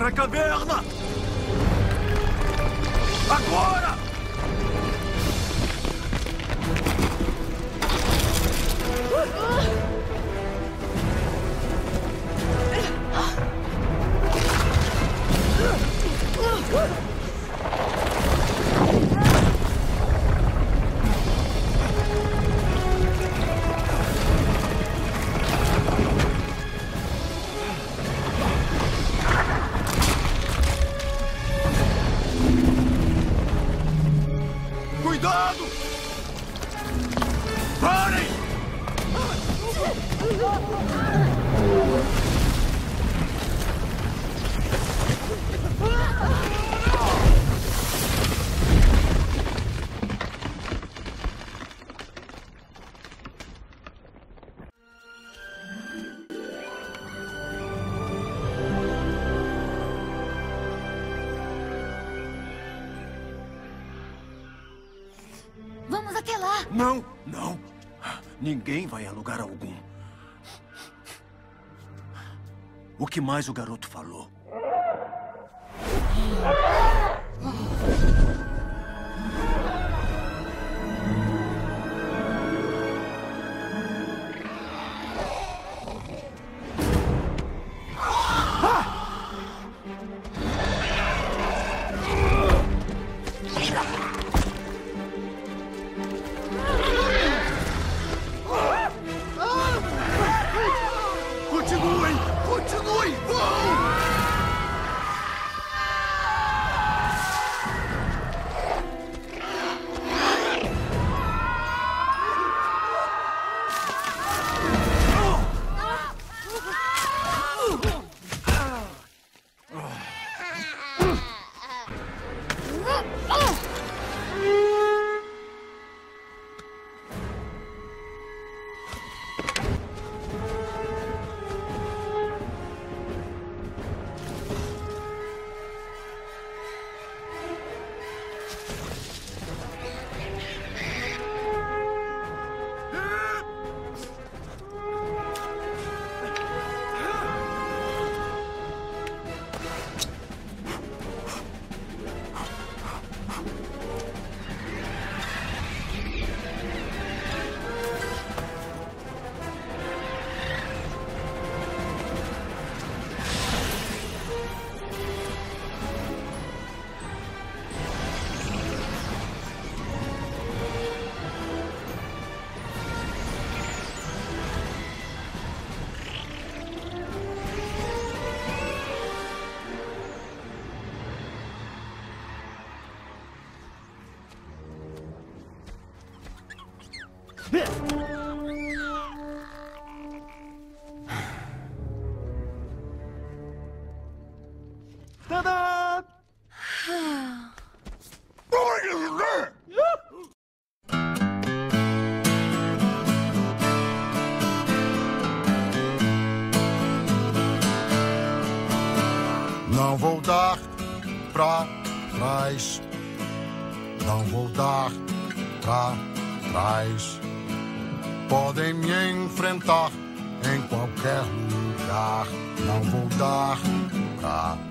pra caverna! Agora! Cuidado! Parem! Até lá. Não, não. Ninguém vai a lugar algum. O que mais o garoto falou? Tadá! Não vou dar pra trás. Não vou dar pra trás. Podem me enfrentar em qualquer lugar. Não vou dar pra trás.